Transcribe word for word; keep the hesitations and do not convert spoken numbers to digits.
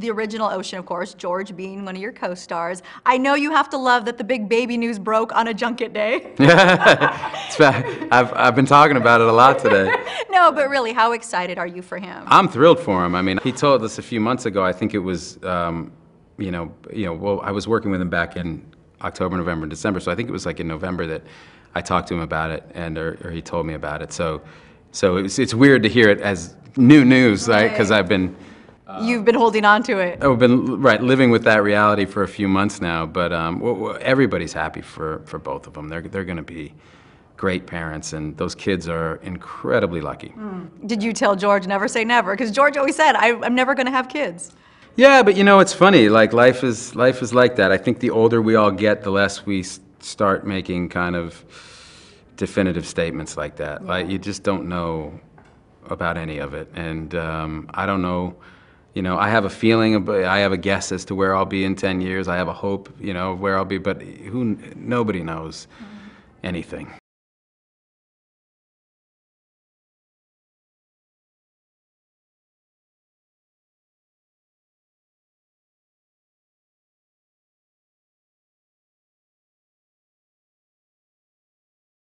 the original Ocean, of course, George being one of your co-stars. I know you have to love that the big baby news broke on a junket day. It's fact. I've, I've been talking about it a lot today. No, but really, how excited are you for him? I'm thrilled for him. I mean, he told us a few months ago, I think it was, um, you know, you know, well, I was working with him back in October, November, and December, so I think it was like in November that I talked to him about it, and or, or he told me about it. So, so it was, it's weird to hear it as new news, right? Because I've been... You've been holding on to it. I've been right living with that reality for a few months now, but um, everybody's happy for for both of them. They're they're going to be great parents, and those kids are incredibly lucky. Mm. Did you tell George never say never? Because George always said, I, I'm never going to have kids. Yeah, but you know it's funny. Like life is life is like that. I think the older we all get, the less we start making kind of definitive statements like that. Yeah. Like you just don't know about any of it, and um, I don't know. You know, I have a feeling, of, I have a guess as to where I'll be in ten years. I have a hope, you know, of where I'll be, but who, nobody knows anything.